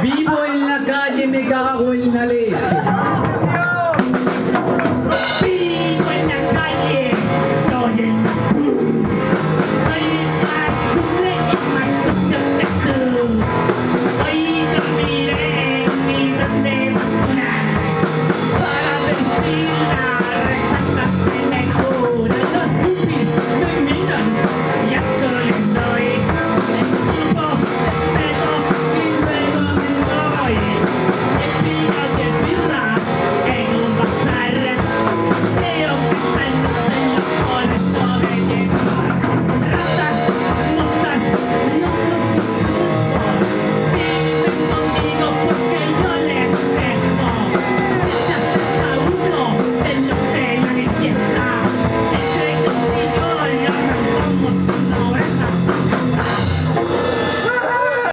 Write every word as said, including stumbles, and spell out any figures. Bibo il na kaji mi kakakuil na li.